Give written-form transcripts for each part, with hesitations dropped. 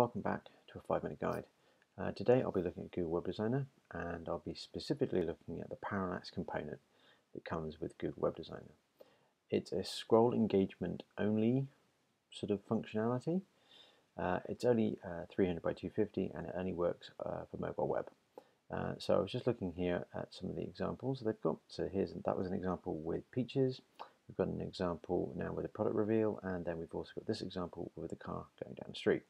welcome back to a 5-minute guide. Today I'll be looking at Google Web Designer, and I'll be specifically looking at the Parallax component that comes with Google Web Designer. It's a scroll engagement only sort of functionality. It's only 300 by 250 and it only works for mobile web. So I was just looking here at some of the examples they've got. So that was an example with peaches. We've got an example now with a product reveal, and then we've also got this example with a car going down the street.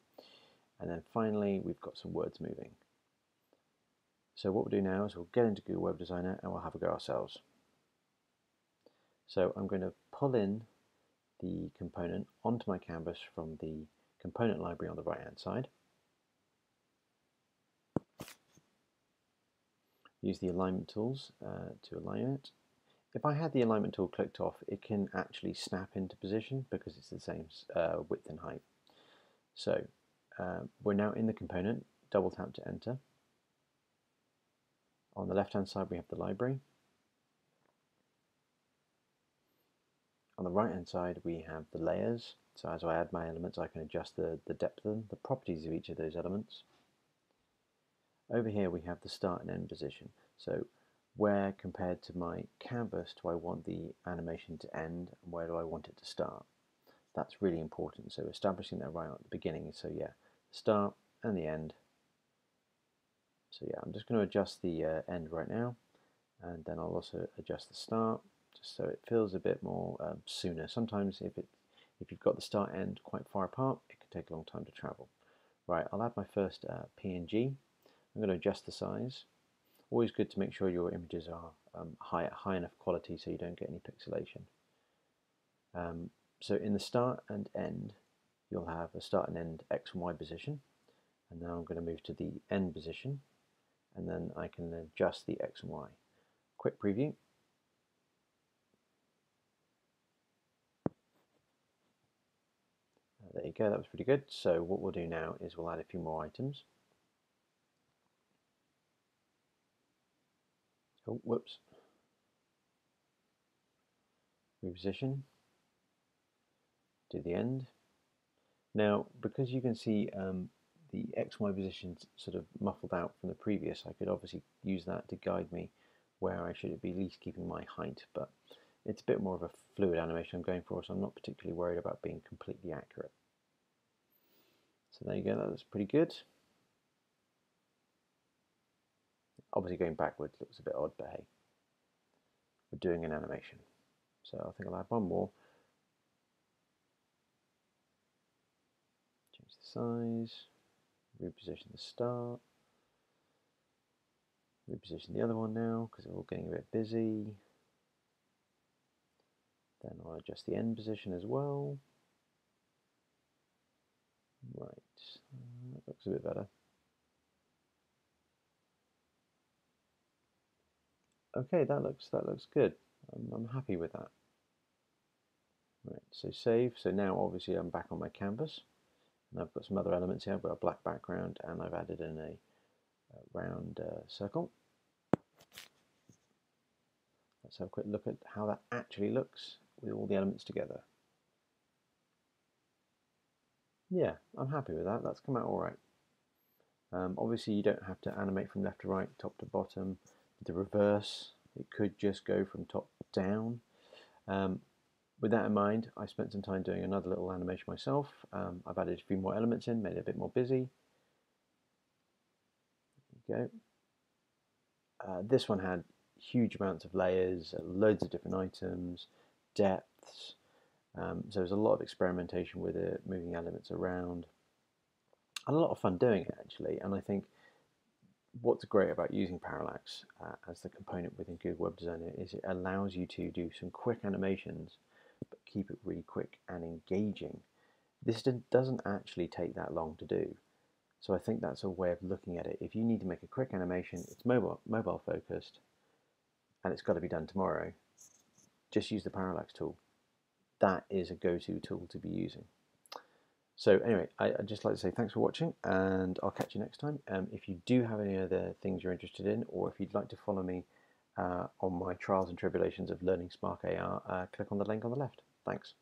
And then finally, we've got some words moving. So what we'll do now is we'll get into Google Web Designer and we'll have a go ourselves. So I'm going to pull in the component onto my canvas from the component library on the right hand side. Use the alignment tools to align it. If I had the alignment tool clicked off, it can actually snap into position because it's the same width and height. So we're now in the component, double tap to enter. On the left hand side we have the library. On the right hand side we have the layers, so as I add my elements I can adjust the depth and the properties of each of those elements. Over here we have the start and end position. So where compared to my canvas do I want the animation to end and where do I want it to start? That's really important, so establishing that right at the beginning. So yeah, start and the end. So yeah, I'm just going to adjust the end right now, and then I'll also adjust the start just so it feels a bit more sooner. Sometimes if you've got the start and end quite far apart, it can take a long time to travel. Right, I'll add my first PNG. I'm going to adjust the size. Always good to make sure your images are high enough quality so you don't get any pixelation. So in the start and end, you'll have a start and end X and Y position. And now I'm going to move to the end position. And then I can adjust the X and Y. Quick preview. There you go, that was pretty good. So what we'll do now is we'll add a few more items. Oh, whoops. Reposition to the end. Now, because you can see the XY positions sort of muffled out from the previous, I could obviously use that to guide me where I should be least keeping my height, but it's a bit more of a fluid animation I'm going for, so I'm not particularly worried about being completely accurate. So there you go, that looks pretty good. Obviously going backwards looks a bit odd, but hey, we're doing an animation. So I think I'll add one more. Change the size, reposition the start, reposition the other one now because they're all getting a bit busy. Then I'll adjust the end position as well. Right, that looks a bit better. Okay, that looks good. I'm happy with that. Right, so save. So now obviously I'm back on my canvas, and I've got some other elements here. I've got a black background, and I've added in a round circle. Let's have a quick look at how that actually looks with all the elements together. Yeah, I'm happy with that. That's come out all right. Obviously, you don't have to animate from left to right, top to bottom. The reverse, it could just go from top down. With that in mind, I spent some time doing another little animation myself. I've added a few more elements in, made it a bit more busy. There you go. This one had huge amounts of layers, loads of different items, depths. So there's a lot of experimentation with it, moving elements around. I had a lot of fun doing it actually, and I think what's great about using Parallax as the component within Google Web Designer is it allows you to do some quick animations but keep it really quick and engaging. This doesn't actually take that long to do, so I think that's a way of looking at it. If you need to make a quick animation, it's mobile focused and it's got to be done tomorrow, just use the Parallax tool. That is a go-to tool to be using. So anyway, I'd just like to say thanks for watching, and I'll catch you next time. If you do have any other things you're interested in, or if you'd like to follow me on my trials and tribulations of learning Spark AR, click on the link on the left. Thanks.